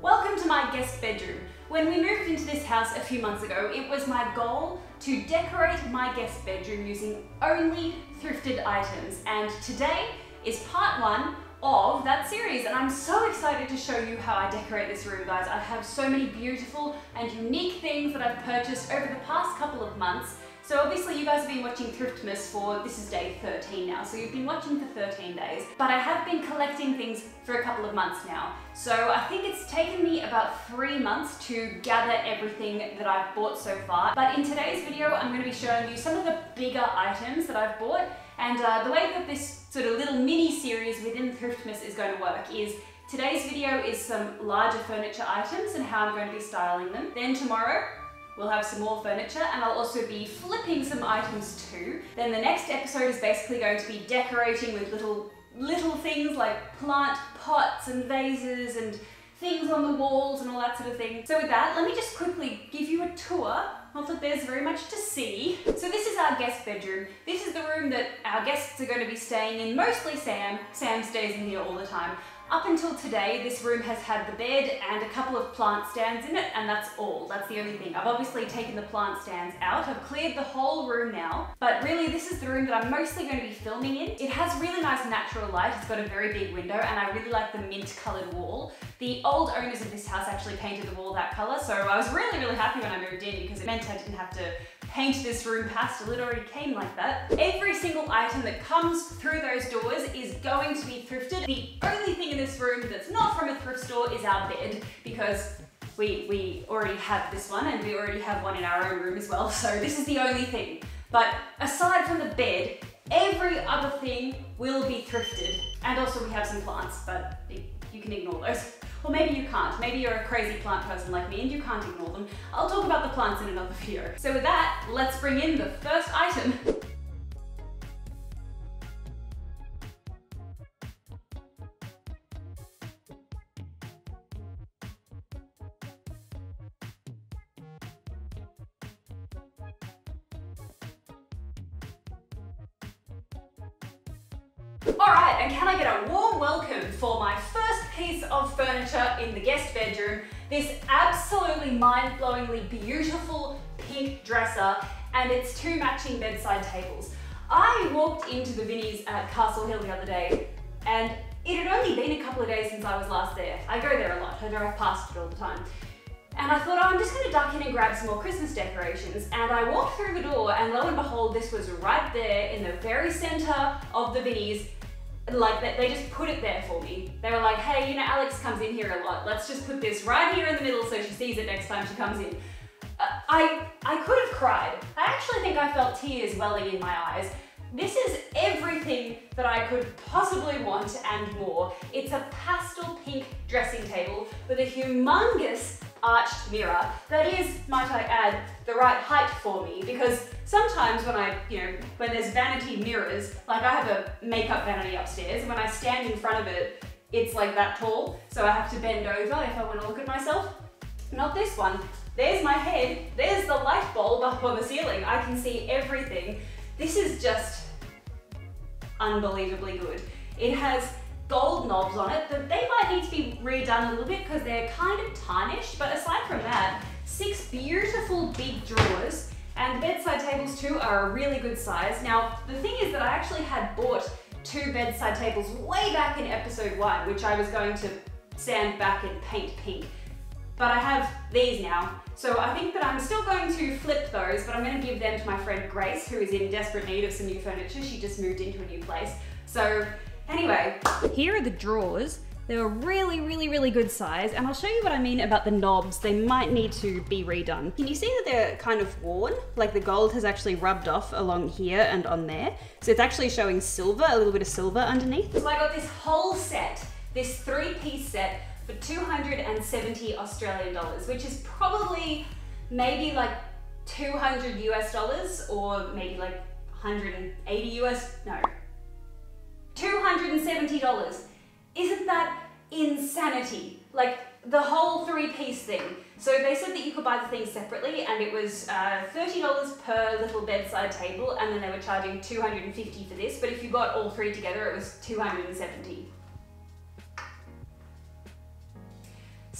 Welcome to my guest bedroom. When we moved into this house a few months ago, it was my goal to decorate my guest bedroom using only thrifted items, and today is part one of that series, and I'm so excited to show you how I decorate this room, guys. I have so many beautiful and unique things that I've purchased over the past couple of months. So obviously you guys have been watching Thriftmas for, this is day 13 now, so you've been watching for 13 days, but I have been collecting things for a couple of months now. So I think it's taken me about 3 months to gather everything that I've bought so far. But in today's video, I'm going to be showing you some of the bigger items that I've bought, and the way that this sort of little mini series within Thriftmas is going to work is, today's video is some larger furniture items and how I'm going to be styling them. Then tomorrow, we'll have some more furniture, and I'll also be flipping some items too. Then the next episode is basically going to be decorating with little things like plant pots and vases and things on the walls and all that sort of thing. So with that, let me just quickly give you a tour. Not that there's very much to see. So this is our guest bedroom. This is the room that our guests are going to be staying in, mostly Sam. Sam stays in here all the time. Up until today, this room has had the bed and a couple of plant stands in it, and that's all. That's the only thing. I've obviously taken the plant stands out. I've cleared the whole room now, but really this is the room that I'm mostly going to be filming in. It has really nice natural light. It's got a very big window, and I really like the mint-coloured wall. The old owners of this house actually painted the wall that colour, so I was really happy when I moved in because it meant I didn't have to paint this room pastel. It already came like that. Every single item that comes through those doors is going to be thrifted. The only thing in this room that's not from a thrift store is our bed, because we already have this one, and we already have one in our own room as well, so this is the only thing. But aside from the bed, every other thing will be thrifted. And also we have some plants, but you can ignore those. Or maybe you can't. Maybe you're a crazy plant person like me and you can't ignore them. I'll talk about the plants in another video. So with that, let's bring in the first item. Alright, and can I get a warm welcome for my first piece of furniture in the guest bedroom, this absolutely mind-blowingly beautiful pink dresser and its two matching bedside tables. I walked into the Vinnies at Castle Hill the other day, and it had only been a couple of days since I was last there. I go there a lot, I drive past it all the time. And I thought, oh, I'm just going to duck in and grab some more Christmas decorations. And I walked through the door, and lo and behold, this was right there in the very centre of the Vinnies. Like, they just put it there for me. They were like, hey, you know, Alex comes in here a lot. Let's just put this right here in the middle so she sees it next time she comes in. I could have cried. I actually think I felt tears welling in my eyes. This is everything that I could possibly want and more. It's a pastel pink dressing table with a humongous arched mirror that is, might I add, the right height for me, because sometimes when when there's vanity mirrors, like I have a makeup vanity upstairs, and when I stand in front of it, it's like that tall, so I have to bend over if I want to look at myself. Not this one. There's my head, there's the light bulb up on the ceiling, I can see everything. This is just unbelievably good. It has gold knobs on it, but they might need to be redone a little bit because they're kind of tarnished, but aside from that, 6 beautiful big drawers, and bedside tables too are a really good size. Now, the thing is that I actually had bought 2 bedside tables way back in episode 1, which I was going to sand back and paint pink, but I have these now. So I think that I'm still going to flip those, but I'm going to give them to my friend Grace, who is in desperate need of some new furniture. She just moved into a new place. So anyway, here are the drawers. They were really good size, and I'll show you what I mean about the knobs. They might need to be redone. Can you see that they're kind of worn? Like the gold has actually rubbed off along here and on there. So it's actually showing silver, a little bit of silver underneath. So I got this whole set, this 3-piece set for 270 Australian dollars, which is probably maybe like 200 US dollars or maybe like 180 US, no. $270. Isn't that insanity? Like the whole 3-piece thing. So they said that you could buy the thing separately, and it was $30 per little bedside table, and then they were charging $250 for this, but if you got all 3 together, it was $270.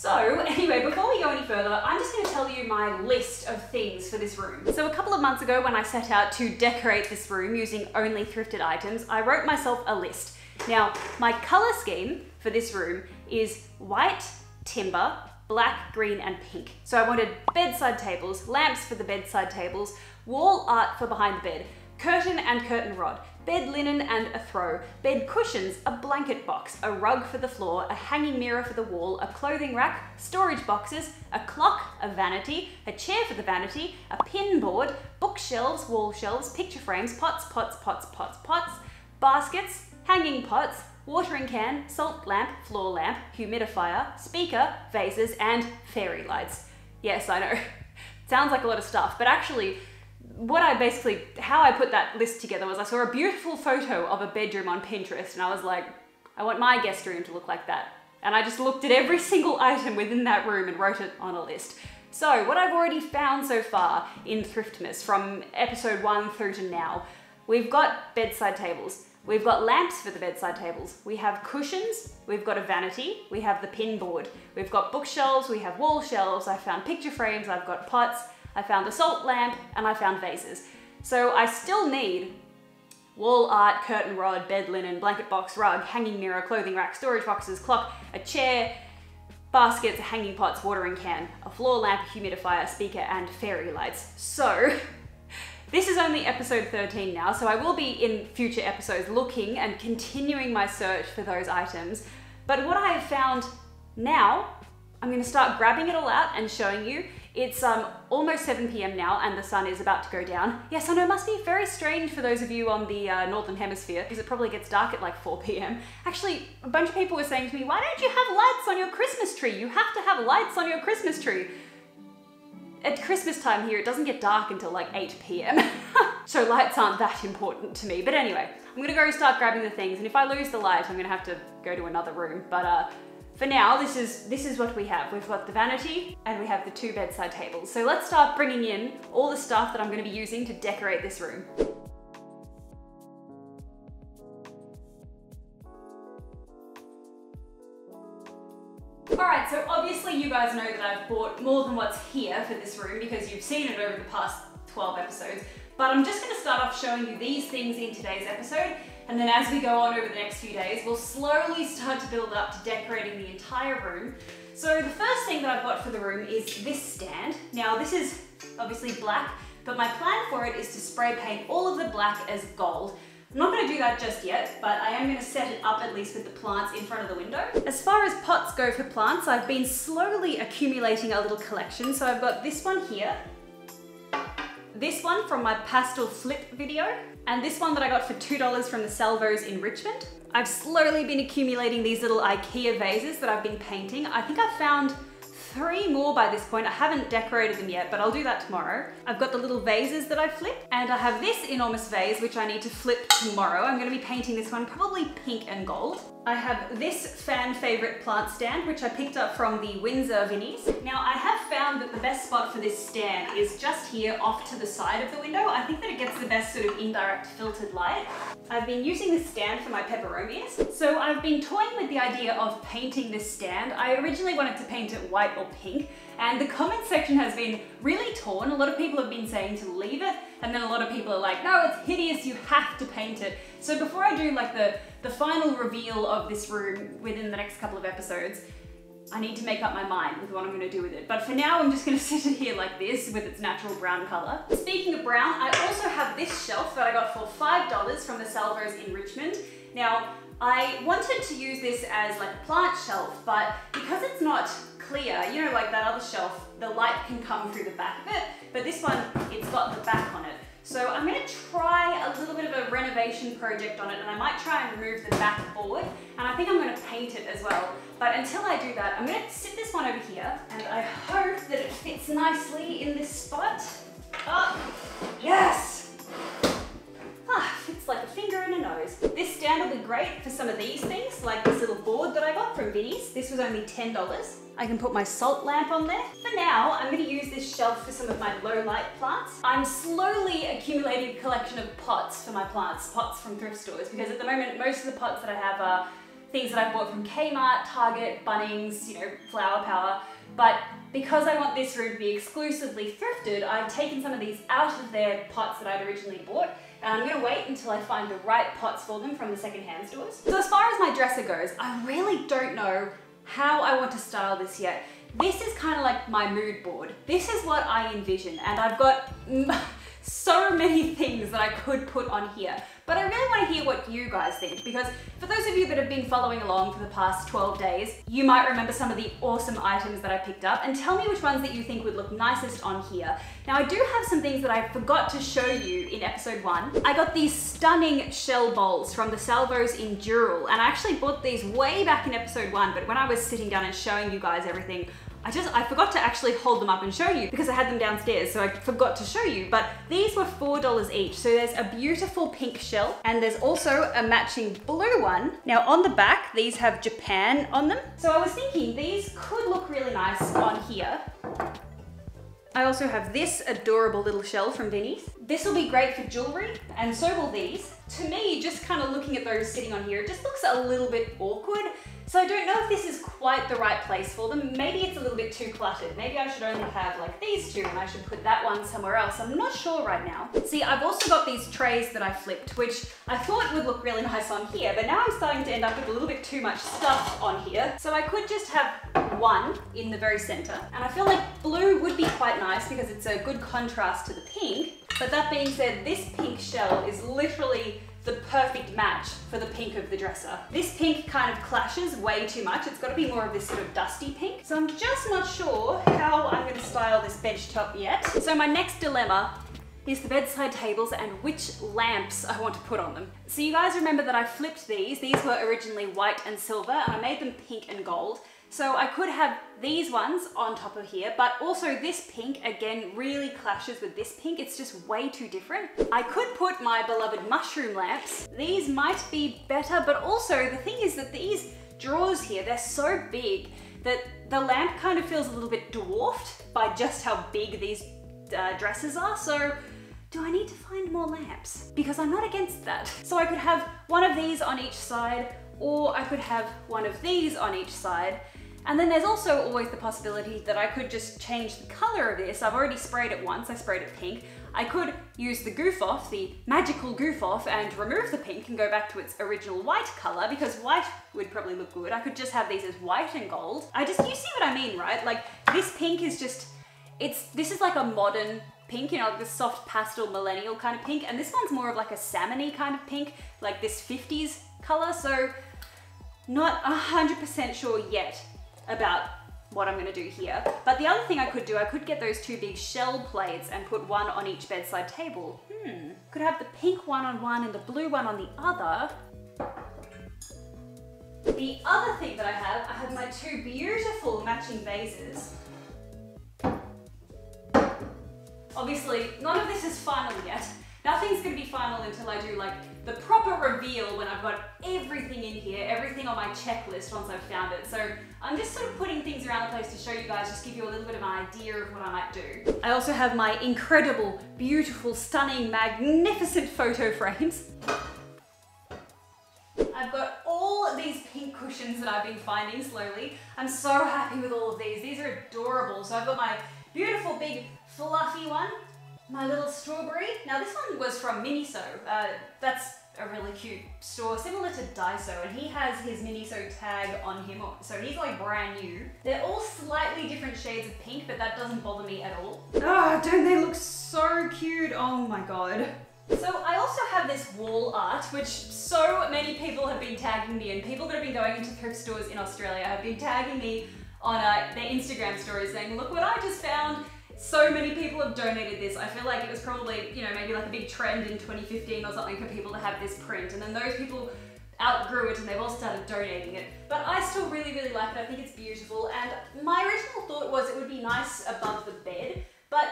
So anyway, before we go any further, I'm just going to tell you my list of things for this room. So a couple of months ago when I set out to decorate this room using only thrifted items, I wrote myself a list. Now, my color scheme for this room is white, timber, black, green, and pink. So I wanted bedside tables, lamps for the bedside tables, wall art for behind the bed, curtain and curtain rod, bed linen and a throw, bed cushions, a blanket box, a rug for the floor, a hanging mirror for the wall, a clothing rack, storage boxes, a clock, a vanity, a chair for the vanity, a pin board, bookshelves, wall shelves, picture frames, pots, baskets, hanging pots, watering can, salt lamp, floor lamp, humidifier, speaker, vases, and fairy lights. Yes, I know, sounds like a lot of stuff, but actually, how I put that list together was I saw a beautiful photo of a bedroom on Pinterest and I was like, I want my guest room to look like that. And I just looked at every single item within that room and wrote it on a list. So what I've already found so far in Thriftmas from episode 1 through to now, we've got bedside tables, we've got lamps for the bedside tables, we have cushions, we've got a vanity, we have the pin board, we've got bookshelves, we have wall shelves, I found picture frames, I've got pots, I found a salt lamp, and I found vases. So I still need wall art, curtain rod, bed linen, blanket box, rug, hanging mirror, clothing rack, storage boxes, clock, a chair, baskets, hanging pots, watering can, a floor lamp, humidifier, speaker, and fairy lights. So this is only episode 13 now, so I will be in future episodes looking and continuing my search for those items. But what I have found now, I'm gonna start grabbing it all out and showing you. It's almost 7 PM now and the sun is about to go down. Yes, I know, it must be very strange for those of you on the Northern Hemisphere because it probably gets dark at like 4 PM. Actually, a bunch of people were saying to me, why don't you have lights on your Christmas tree? You have to have lights on your Christmas tree. At Christmas time here, it doesn't get dark until like 8 PM. So lights aren't that important to me. But anyway, I'm gonna go start grabbing the things, and if I lose the light, I'm gonna have to go to another room. But for now, this is what we have. We've got the vanity and we have the 2 bedside tables. So let's start bringing in all the stuff that I'm going to be using to decorate this room. All right, so obviously you guys know that I've bought more than what's here for this room because you've seen it over the past 12 episodes, but I'm just going to start off showing you these things in today's episode. And then as we go on over the next few days, we'll slowly start to build up to decorating the entire room. So the first thing that I've got for the room is this stand. Now this is obviously black, but my plan for it is to spray paint all of the black as gold. I'm not going to do that just yet, but I am going to set it up at least with the plants in front of the window. As far as pots go for plants, I've been slowly accumulating a little collection. So I've got this one here, this one from my pastel flip video, and this one that I got for $2 from the Salvos in Richmond. I've slowly been accumulating these little IKEA vases that I've been painting. I think I've found 3 more by this point. I haven't decorated them yet, but I'll do that tomorrow. I've got the little vases that I flip, and I have this enormous vase, which I need to flip tomorrow. I'm gonna be painting this one, probably pink and gold. I have this fan favorite plant stand, which I picked up from the Windsor Vinnies. Now I have found that the best spot for this stand is just here off to the side of the window. I think that it gets the best sort of indirect filtered light. I've been using this stand for my peperomias. So I've been toying with the idea of painting this stand. I originally wanted to paint it white or pink, and the comment section has been really torn. A lot of people have been saying to leave it, and then a lot of people are like, no, it's hideous, you have to paint it. So before I do like the final reveal of this room within the next couple of episodes, I need to make up my mind with what I'm going to do with it. But for now, I'm just going to sit it here like this with its natural brown color. Speaking of brown, I also have this shelf that I got for $5 from the Salvos in Richmond. Now, I wanted to use this as like a plant shelf, but because it's not clear, you know, like that other shelf, the light can come through the back of it, but this one, it's got the back on it. So I'm gonna try a little bit of a renovation project on it, and I might try and remove the back board, and I think I'm gonna paint it as well. But until I do that, I'm gonna sit this one over here, and I hope that it fits nicely in this spot. Oh, yes! Ah, fits like a finger in a nose. This stand will be great for some of these things, like this little board that I got from Vinnies. This was only $10. I can put my salt lamp on there. For now, I'm gonna use this shelf for some of my low light plants. I'm slowly accumulating a collection of pots for my plants, pots from thrift stores, because at the moment, most of the pots that I have are things that I bought from Kmart, Target, Bunnings, you know, Flower Power. But because I want this room to be exclusively thrifted, I've taken some of these out of their pots that I'd originally bought, and I'm gonna wait until I find the right pots for them from the secondhand stores. So as far as my dresser goes, I really don't know how I want to style this yet. This is kind of like my mood board. This is what I envision, and I've got so many things that I could put on here. But I really want to hear what you guys think, because for those of you that have been following along for the past 12 days, you might remember some of the awesome items that I picked up, and tell me which ones that you think would look nicest on here. Now I do have some things that I forgot to show you in episode 1. I got these stunning shell bowls from the Salvos in Dural, and I actually bought these way back in episode 1, but when I was sitting down and showing you guys everything, I forgot to actually hold them up and show you because I had them downstairs, so I forgot to show you, but these were $4 each. So there's a beautiful pink shell, and there's also a matching blue one. Now on the back, these have Japan on them. So I was thinking these could look really nice on here. I also have this adorable little shell from Vinnies. This will be great for jewelry, and so will these. To me, just kind of looking at those sitting on here, it just looks a little bit awkward. So I don't know if this is quite the right place for them. Maybe it's a little bit too cluttered. Maybe I should only have like these two, and I should put that one somewhere else. I'm not sure right now. See, I've also got these trays that I flipped, which I thought would look really nice on here, but now I'm starting to end up with a little bit too much stuff on here. So I could just have one in the very center. And I feel like blue would be quite nice because it's a good contrast to the pink. But that being said, this pink shell is literally the perfect match for the pink of the dresser. This pink kind of clashes way too much. It's got to be more of this sort of dusty pink. So I'm just not sure how I'm going to style this bench top yet. So my next dilemma is the bedside tables and which lamps I want to put on them. So you guys remember that I flipped these. These were originally white and silver, and I made them pink and gold. So I could have these ones on top of here, but also this pink again really clashes with this pink. It's just way too different. I could put my beloved mushroom lamps. These might be better, but also the thing is that these drawers here, they're so big that the lamp kind of feels a little bit dwarfed by just how big these dresses are. So do I need to find more lamps? Because I'm not against that. So I could have one of these on each side, or I could have one of these on each side. And then there's also always the possibility that I could just change the color of this. I've already sprayed it once, I sprayed it pink. I could use the goof off, the magical goof off, and remove the pink and go back to its original white color, because white would probably look good. I could just have these as white and gold. You see what I mean, right? Like this pink is just, this is like a modern pink, you know, like this soft pastel millennial kind of pink. And this one's more of like a salmon-y kind of pink, like this 50s color. So not 100% sure yet about what I'm gonna do here. But the other thing I could do, I could get those two big shell plates and put one on each bedside table. Could have the pink one on one and the blue one on the other. The other thing that I have my two beautiful matching vases. Obviously, none of this is final yet. Nothing's gonna be final until I do like the proper reveal when I've got everything in here, everything on my checklist once I've found it. So I'm just sort of putting things around the place to show you guys, just give you a little bit of an idea of what I might do. I also have my incredible, beautiful, stunning, magnificent photo frames. I've got all of these pink cushions that I've been finding slowly. I'm so happy with all of these. These are adorable. So I've got my beautiful, big, fluffy one. My little strawberry. Now this one was from Miniso. That's a really cute store, similar to Daiso, and he has his Miniso tag on him, so he's like brand new. They're all slightly different shades of pink, but that doesn't bother me at all. Oh, don't they look so cute? Oh my God. So I also have this wall art, which so many people have been tagging me, and people that have been going into thrift stores in Australia have been tagging me on their Instagram stories saying, look what I just found. So many people have donated this. I feel like it was probably, you know, maybe like a big trend in 2015 or something for people to have this print. And then those people outgrew it and they've all started donating it. But I still really, really like it. I think it's beautiful. And my original thought was it would be nice above the bed, but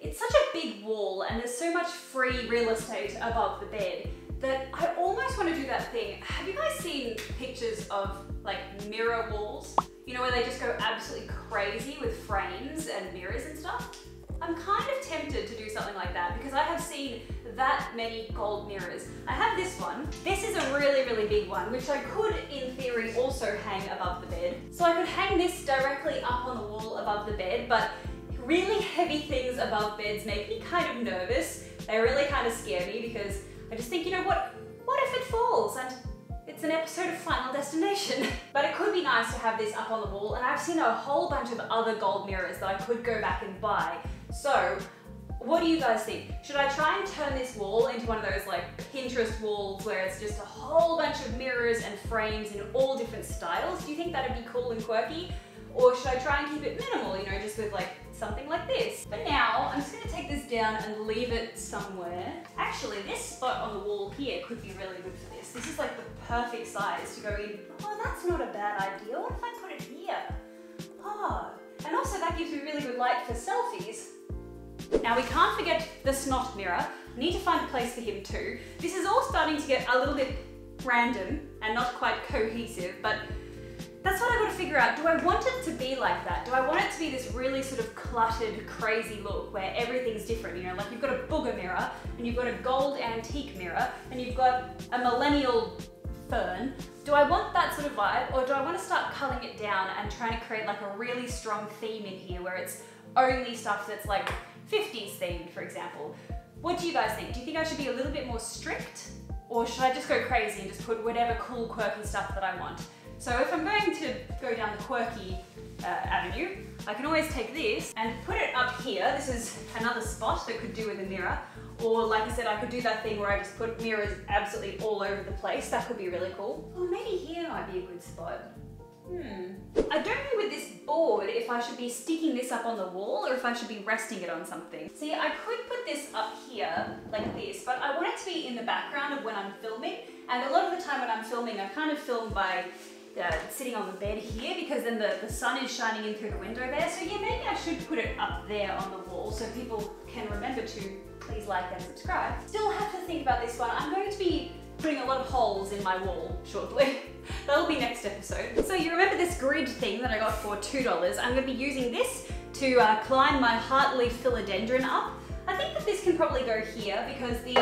it's such a big wall and there's so much free real estate above the bed that I almost want to do that thing. Have you guys seen pictures of like mirror walls? You know, where they just go absolutely crazy with frames and mirrors and stuff? I'm kind of tempted to do something like that because I have seen that many gold mirrors. I have this one. This is a really, really big one, which I could, in theory, also hang above the bed. So I could hang this directly up on the wall above the bed, but really heavy things above beds make me kind of nervous. They really kind of scare me because I just think, you know what? What if it falls? And it's an episode of Final Destination. But it could be nice to have this up on the wall, and I've seen a whole bunch of other gold mirrors that I could go back and buy. So, what do you guys think? Should I try and turn this wall into one of those like Pinterest walls where it's just a whole bunch of mirrors and frames in all different styles? Do you think that'd be cool and quirky? Or should I try and keep it minimal, you know, just with like something like this? But now, I'm just gonna take this down and leave it somewhere. Actually, this spot on the wall here could be really good for this. This is like the perfect size to go in. Oh, that's not a bad idea. What if I put it here? Oh, and also that gives me really good light for selfies. Now we can't forget the snot mirror. I need to find a place for him too. This is all starting to get a little bit random and not quite cohesive, but that's what I've got to figure out. Do I want it to be like that? Do I want it to be this really sort of cluttered, crazy look where everything's different? You know, like you've got a booger mirror, and you've got a gold antique mirror, and you've got a millennial fern. Do I want that sort of vibe, or do I want to start culling it down and trying to create like a really strong theme in here where it's only stuff that's like 50s themed, for example? What do you guys think? Do you think I should be a little bit more strict, or should I just go crazy and just put whatever cool, quirky stuff that I want? So if I'm going to go down the quirky avenue, I can always take this and put it up here. This is another spot that could do with a mirror. Or like I said, I could do that thing where I just put mirrors absolutely all over the place. That could be really cool. Or maybe here might be a good spot. I don't know with this board if I should be sticking this up on the wall or if I should be resting it on something. See, I could put this up here like this, but I want it to be in the background of when I'm filming. And a lot of the time when I'm filming, I kind of film by sitting on the bed here because then the sun is shining in through the window there. So yeah, maybe I should put it up there on the wall so people can remember to please like and subscribe. Still have to think about this one. I'm going to be putting a lot of holes in my wall shortly. That'll be next episode. So you remember this grid thing that I got for $2? I'm going to be using this to climb my heartleaf philodendron up. I think that this can probably go here because the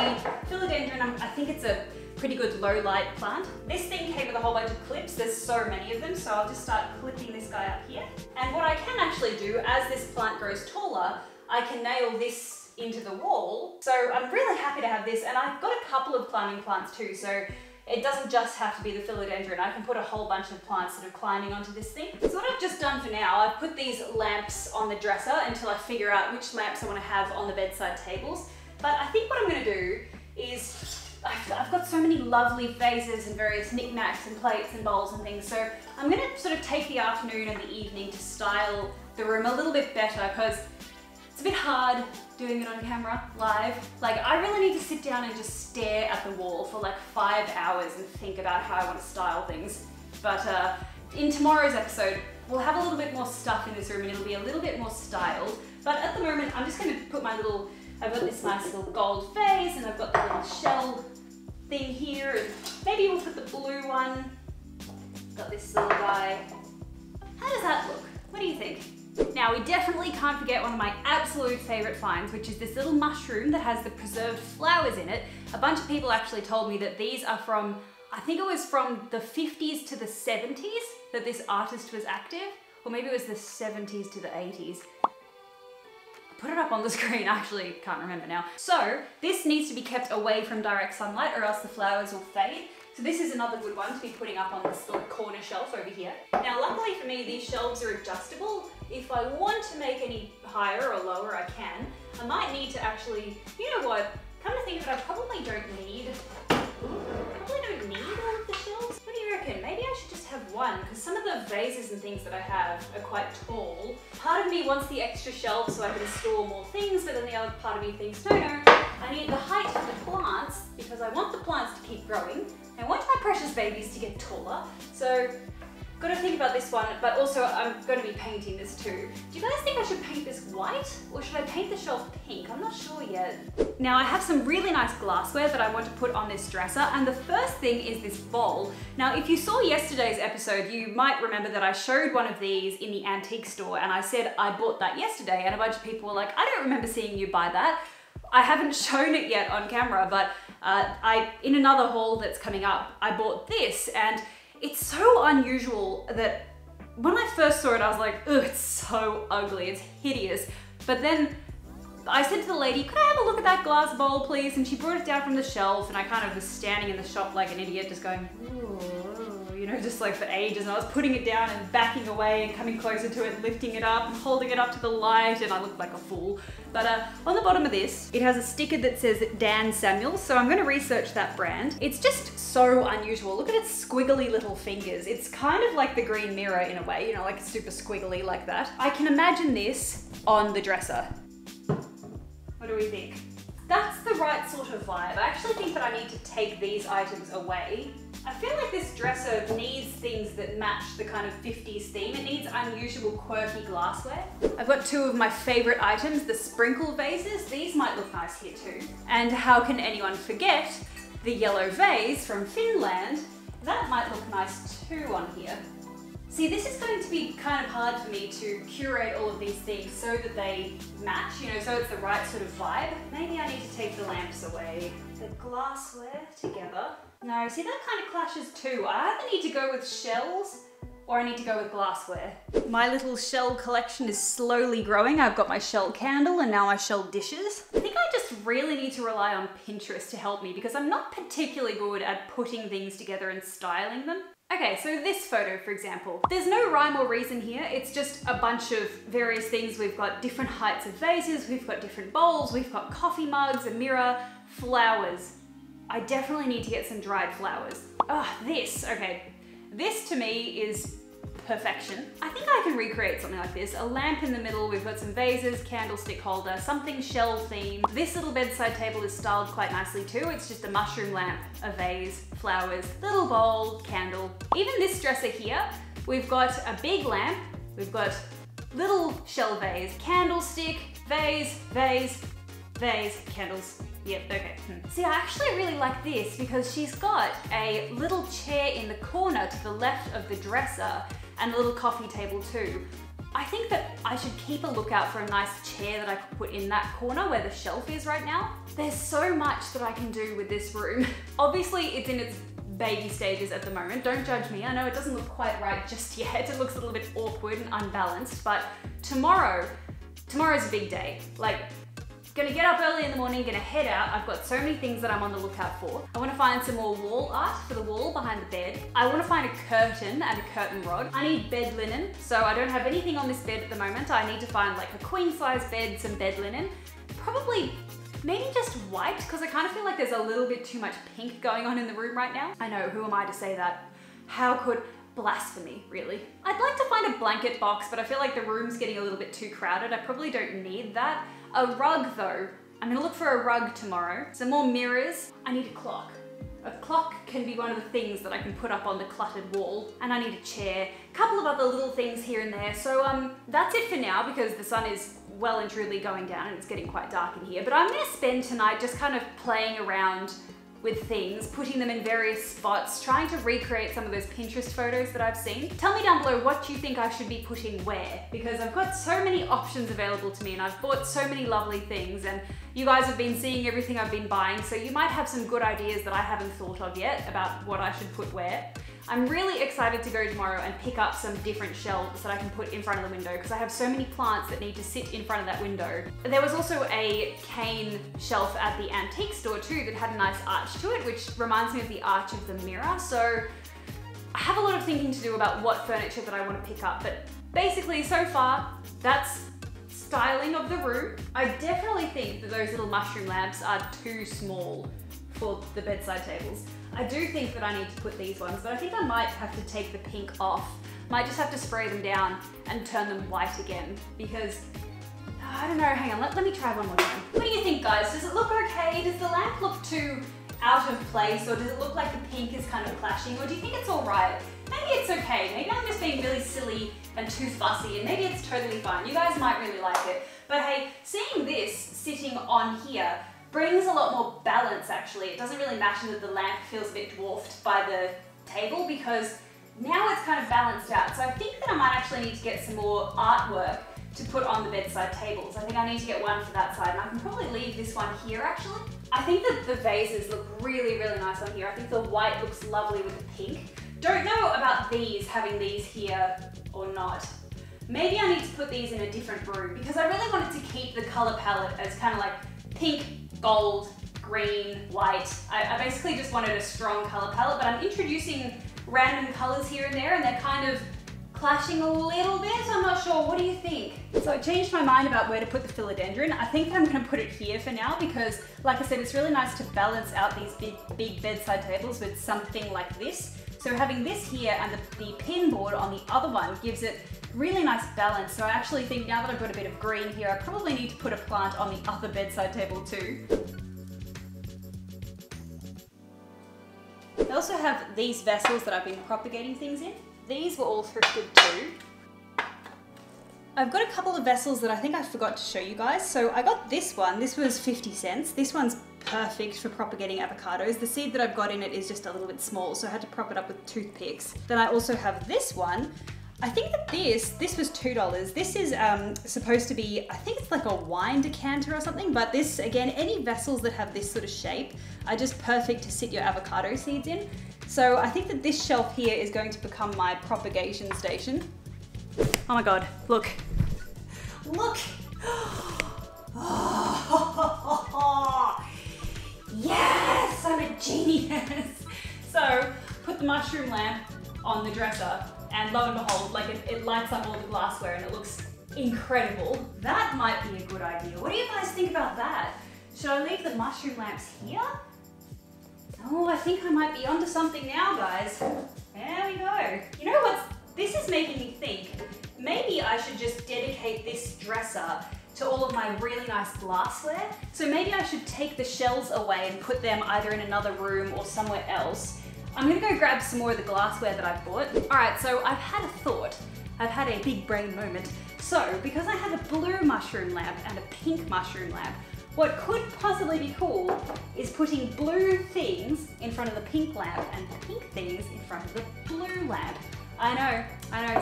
philodendron, I think it's a pretty good low light plant. This thing came with a whole bunch of clips. There's so many of them, so I'll just start clipping this guy up here. And what I can actually do as this plant grows taller, I can nail this into the wall. So I'm really happy to have this, and I've got a couple of climbing plants too, so it doesn't just have to be the philodendron. I can put a whole bunch of plants that are climbing onto this thing. So what I've just done for now, I've put these lamps on the dresser until I figure out which lamps I want to have on the bedside tables. But I think what I'm going to do is, I've got so many lovely vases and various knickknacks and plates and bowls and things, so I'm going to sort of take the afternoon and the evening to style the room a little bit better because it's a bit hard doing it on camera, live. Like, I really need to sit down and just stare at the wall for like 5 hours and think about how I want to style things. But in tomorrow's episode, we'll have a little bit more stuff in this room and it'll be a little bit more styled. But at the moment, I'm just going to put my little, I've got this nice little gold vase and I've got the little shell thing here, and maybe we'll put the blue one. Got this little guy. How does that look? What do you think? Now we definitely can't forget one of my absolute favorite finds, which is this little mushroom that has the preserved flowers in it. A bunch of people actually told me that these are from, I think it was from the 50s to the 70s that this artist was active, or maybe it was the 70s to the 80s. Put it up on the screen, I actually can't remember now. So this needs to be kept away from direct sunlight or else the flowers will fade. So this is another good one to be putting up on this little corner shelf over here. Now luckily for me, these shelves are adjustable. If I want to make any higher or lower, I can. I might need to actually, you know what? Come to think of it, I probably don't need, all of the shelves. What do you reckon? Maybe I should just have one, because some of the vases and things that I have are quite tall. Part of me wants the extra shelf so I can store more things, but then the other part of me thinks, no, no, I need the height for the plants because I want the plants to keep growing. I want my precious babies to get taller. So Got to think about this one, but also I'm going to be painting this too. Do you guys think I should paint this white or should I paint the shelf pink? I'm not sure yet. Now I have some really nice glassware that I want to put on this dresser, and the first thing is this bowl. Now if you saw yesterday's episode, you might remember that I showed one of these in the antique store and I said I bought that yesterday, and a bunch of people were like, I don't remember seeing you buy that. I haven't shown it yet on camera, but in another haul that's coming up, I bought this, and it's so unusual that when I first saw it, I was like, ugh, it's so ugly, it's hideous. But then I said to the lady, could I have a look at that glass bowl, please? And she brought it down from the shelf, and I kind of was standing in the shop like an idiot, just going, ooh, you know, just like for ages. And I was putting it down and backing away and coming closer to it, lifting it up and holding it up to the light, and I looked like a fool. But on the bottom of this, it has a sticker that says Dan Samuels, so I'm gonna research that brand. It's just so unusual. Look at its squiggly little fingers. It's kind of like the Green Mirror in a way, you know, like super squiggly like that. I can imagine this on the dresser. What do we think? That's the right sort of vibe. I actually think that I need to take these items away. I feel like this dresser needs things that match the kind of 50s theme. It needs unusual, quirky glassware. I've got two of my favorite items, the sprinkle vases. These might look nice here too. And how can anyone forget the yellow vase from Finland? That might look nice too on here. See, this is going to be kind of hard for me to curate all of these things so that they match, you know, so it's the right sort of vibe. Maybe I need to take the lamps away, the glassware together. No, see, that kind of clashes too. I either need to go with shells or I need to go with glassware. My little shell collection is slowly growing. I've got my shell candle and now my shell dishes. I think I just really need to rely on Pinterest to help me because I'm not particularly good at putting things together and styling them. Okay, so this photo, for example, there's no rhyme or reason here. It's just a bunch of various things. We've got different heights of vases, we've got different bowls, we've got coffee mugs, a mirror, flowers. I definitely need to get some dried flowers. Oh, this, okay. This to me is perfection. I think I can recreate something like this. A lamp in the middle, we've got some vases, candlestick holder, something shell themed. This little bedside table is styled quite nicely too. It's just a mushroom lamp, a vase, flowers, little bowl, candle. Even this dresser here, we've got a big lamp, we've got little shell vase, candlestick, vase, vase, vase, candles. Yep, okay. See, I actually really like this because she's got a little chair in the corner to the left of the dresser and a little coffee table too. I think that I should keep a lookout for a nice chair that I could put in that corner where the shelf is right now. There's so much that I can do with this room. Obviously, it's in its baby stages at the moment. Don't judge me. I know it doesn't look quite right just yet. It looks a little bit awkward and unbalanced, but tomorrow's a big day. Like, gonna get up early in the morning, gonna head out. I've got so many things that I'm on the lookout for. I wanna find some more wall art for the wall behind the bed. I wanna find a curtain and a curtain rod. I need bed linen, so I don't have anything on this bed at the moment. I need to find like a queen size bed, some bed linen. Probably, maybe just white, because I kind of feel like there's a little bit too much pink going on in the room right now. I know, who am I to say that? How could, blasphemy, really. I'd like to find a blanket box, but I feel like the room's getting a little bit too crowded. I probably don't need that. A rug though. I'm gonna look for a rug tomorrow. Some more mirrors. I need a clock. A clock can be one of the things that I can put up on the cluttered wall. And I need a chair. A couple of other little things here and there. So that's it for now because the sun is well and truly going down and it's getting quite dark in here. But I'm gonna spend tonight just kind of playing around with things, putting them in various spots, trying to recreate some of those Pinterest photos that I've seen. Tell me down below what you think I should be putting where, because I've got so many options available to me and I've bought so many lovely things, and you guys have been seeing everything I've been buying, so you might have some good ideas that I haven't thought of yet about what I should put where. I'm really excited to go tomorrow and pick up some different shelves that I can put in front of the window because I have so many plants that need to sit in front of that window. There was also a cane shelf at the antique store too that had a nice arch to it, which reminds me of the arch of the mirror. So I have a lot of thinking to do about what furniture that I want to pick up, but basically so far that's styling of the room. I definitely think that those little mushroom lamps are too small for the bedside tables. I do think that I need to put these ones, but I think I might have to take the pink off. Might just have to spray them down and turn them white again because, I don't know, hang on, let me try one more time. What do you think, guys? Does it look okay? Does the lamp look too out of place, or does it look like the pink is kind of clashing, or do you think it's all right? maybe it's okay. Maybe I'm just being really silly and too fussy, and maybe it's totally fine. You guys might really like it. But hey, seeing this sitting on here brings a lot more balance actually. It doesn't really matter that the lamp feels a bit dwarfed by the table because now it's kind of balanced out. So I think that I might actually need to get some more artwork to put on the bedside tables. I think I need to get one for that side, and I can probably leave this one here actually. I think that the vases look really, really nice on here. I think the white looks lovely with the pink. Don't know about these, having these here or not. Maybe I need to put these in a different room because I really wanted to keep the color palette as kind of like pink, gold, green, white. I basically just wanted a strong color palette, but I'm introducing random colors here and there, and they're kind of clashing a little bit. I'm not sure, what do you think? So I changed my mind about where to put the philodendron. I think I'm gonna put it here for now because, like I said, it's really nice to balance out these big bedside tables with something like this. So having this here and the pin board on the other one gives it really nice balance. So I actually think now that I've got a bit of green here, I probably need to put a plant on the other bedside table too. I also have these vessels that I've been propagating things in. These were all thrifted too. I've got a couple of vessels that I think I forgot to show you guys. So I got this one, this was 50 cents. This one's perfect for propagating avocados. The seed that I've got in it is just a little bit small, so I had to prop it up with toothpicks. Then I also have this one. I think that this was $2. This is supposed to be, I think it's like a wine decanter or something, but this, again, any vessels that have this sort of shape are just perfect to sit your avocado seeds in. So I think that this shelf here is going to become my propagation station. Oh my God, look. Look! Oh, yes, I'm a genius. So put the mushroom lamp on the dresser and lo and behold, like it lights up all the glassware and it looks incredible. That might be a good idea. What do you guys think about that? Should I leave the mushroom lamps here? Oh, I think I might be onto something now, guys. There we go. You know what? This is making me think. Maybe I should just dedicate this dresser to all of my really nice glassware. So maybe I should take the shells away and put them either in another room or somewhere else. I'm gonna go grab some more of the glassware that I bought. All right, so I've had a thought. I've had a big brain moment. So, because I have a blue mushroom lamp and a pink mushroom lamp, what could possibly be cool is putting blue things in front of the pink lamp and pink things in front of the blue lamp. I know,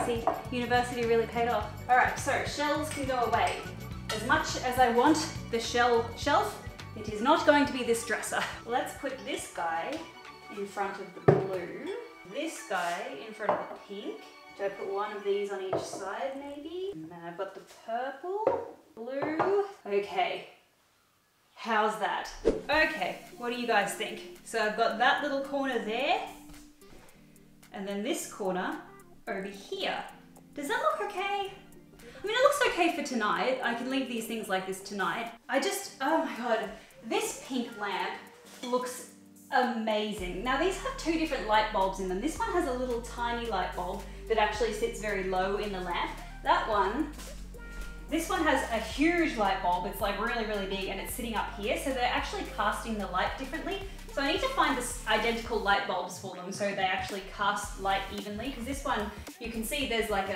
see, university really paid off. All right, so shells can go away. As much as I want the shelf, it is not going to be this dresser. Let's put this guy in front of the blue, this guy in front of the pink. Do I put one of these on each side maybe? And then I've got the purple, blue, okay. How's that? Okay, what do you guys think? So I've got that little corner there, and then this corner over here. Does that look okay? I mean, it looks okay for tonight. I can leave these things like this tonight. I just, oh my God, this pink lamp looks amazing. Now these have two different light bulbs in them. This one has a little tiny light bulb that actually sits very low in the lamp. That one, this one has a huge light bulb. It's like really, really big and it's sitting up here. So they're actually casting the light differently. So I need to find this identical light bulbs for them so they actually cast light evenly. Because this one, you can see there's like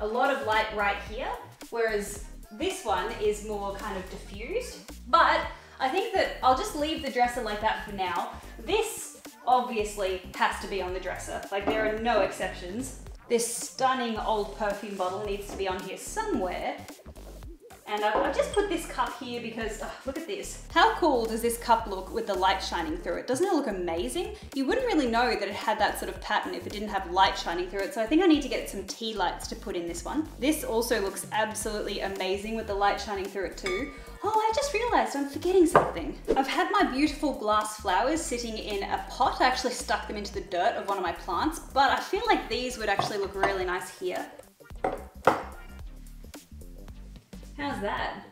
a lot of light right here. Whereas this one is more kind of diffused. But I think that I'll just leave the dresser like that for now. This obviously has to be on the dresser. Like there are no exceptions. This stunning old perfume bottle needs to be on here somewhere. And I've just put this cup here because, oh, look at this. How cool does this cup look with the light shining through it? Doesn't it look amazing? You wouldn't really know that it had that sort of pattern if it didn't have light shining through it. So I think I need to get some tea lights to put in this one. This also looks absolutely amazing with the light shining through it too. Oh, I just realized I'm forgetting something. I've had my beautiful glass flowers sitting in a pot. I actually stuck them into the dirt of one of my plants, but I feel like these would actually look really nice here. How's that?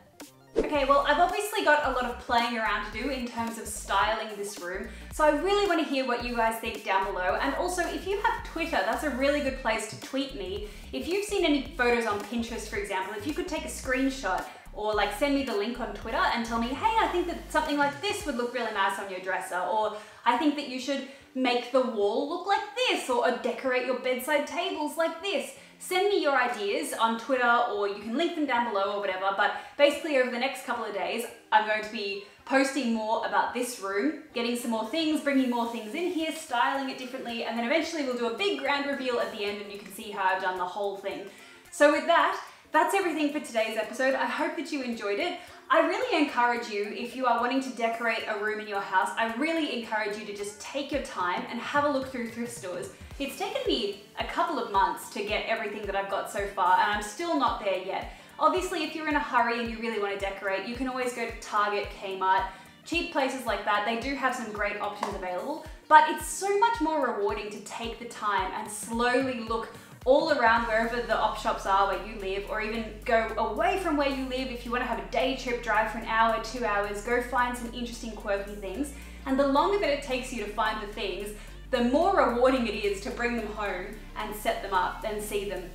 Okay, well, I've obviously got a lot of playing around to do in terms of styling this room, so I really want to hear what you guys think down below. And also, if you have Twitter, that's a really good place to tweet me. If you've seen any photos on Pinterest, for example, if you could take a screenshot or like send me the link on Twitter and tell me, hey, I think that something like this would look really nice on your dresser, or I think that you should make the wall look like this, or decorate your bedside tables like this. Send me your ideas on Twitter, or you can link them down below or whatever, but basically over the next couple of days, I'm going to be posting more about this room, getting some more things, bringing more things in here, styling it differently, and then eventually we'll do a big grand reveal at the end and you can see how I've done the whole thing. So with that, that's everything for today's episode. I hope that you enjoyed it. I really encourage you, if you are wanting to decorate a room in your house, I really encourage you to just take your time and have a look through thrift stores. It's taken me a couple of months to get everything that I've got so far, and I'm still not there yet. Obviously, if you're in a hurry and you really want to decorate, you can always go to Target, Kmart, cheap places like that. They do have some great options available, but it's so much more rewarding to take the time and slowly look all around wherever the op shops are where you live, or even go away from where you live if you want to have a day trip, drive for an hour, 2 hours, go find some interesting quirky things. And the longer that it takes you to find the things, the more rewarding it is to bring them home and set them up and see them.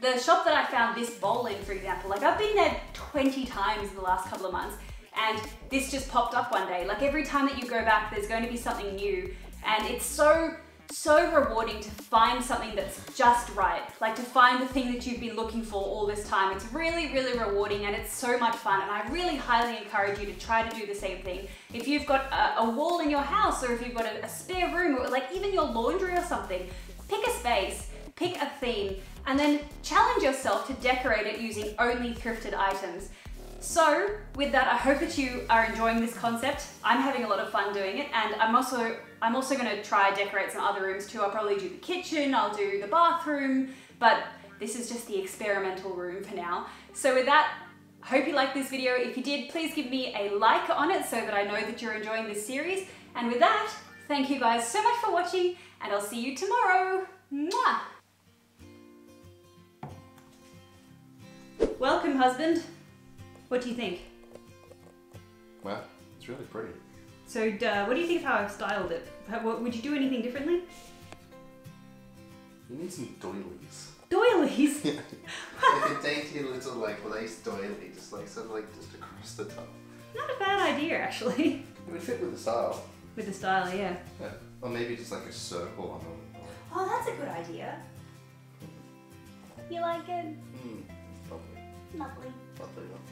The shop that I found this bowl in, for example, like I've been there 20 times in the last couple of months, and this just popped up one day. Like every time that you go back, there's going to be something new, and it's so rewarding to find something that's just right, like to find the thing that you've been looking for all this time. It's really, really rewarding and it's so much fun, and I really highly encourage you to try to do the same thing. If you've got a wall in your house, or if you've got a spare room, or like even your laundry or something, pick a space, pick a theme, and then challenge yourself to decorate it using only thrifted items. So with that, I hope that you are enjoying this concept. I'm having a lot of fun doing it, and I'm also going to try decorate some other rooms too. I'll probably do the kitchen, I'll do the bathroom, but this is just the experimental room for now. So with that, I hope you liked this video. If you did, please give me a like on it so that I know that you're enjoying this series. And with that, thank you guys so much for watching, and I'll see you tomorrow. Mwah! Welcome, husband. What do you think? Well, it's really pretty. So, what do you think of how I've styled it? Would you do anything differently? You need some doilies. Doilies? Yeah. Like a dainty little like lace doily, just like sort of like just across the top. Not a bad idea, actually. It would fit with the style. With the style, yeah. Yeah. Or maybe just like a circle on them. Oh, that's a good idea. You like it? Mm, it's lovely. Lovely. Lovely, lovely.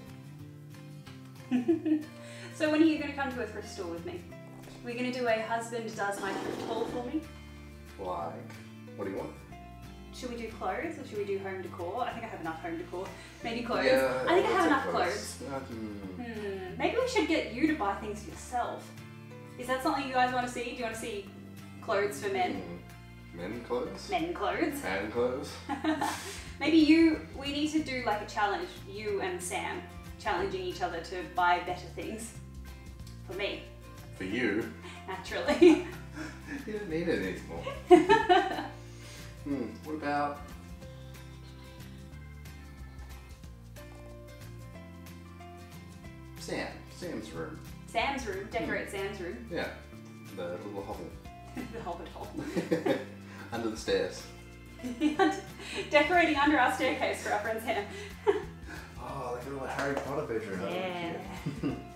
So when are you going to come to a thrift store with me? We're going to do a husband does my thrift haul for me. Like, what do you want? Should we do clothes or should we do home decor? I think I have enough home decor. Maybe clothes. Yeah, I think I have enough clothes. Maybe we should get you to buy things yourself. Is that something you guys want to see? Do you want to see clothes for men? Men clothes? Men clothes. Man clothes. Maybe we need to do like a challenge, you and Sam. Challenging each other to buy better things. For me. For you? Naturally. You don't need it anymore. What about... Sam's room. Sam's room? Decorate Sam's room? Yeah. The little hovel. The hobbit hole. Under the stairs. Decorating under our staircase for our friend Sam. Oh, look at all the Harry Potter bedroom. Yeah.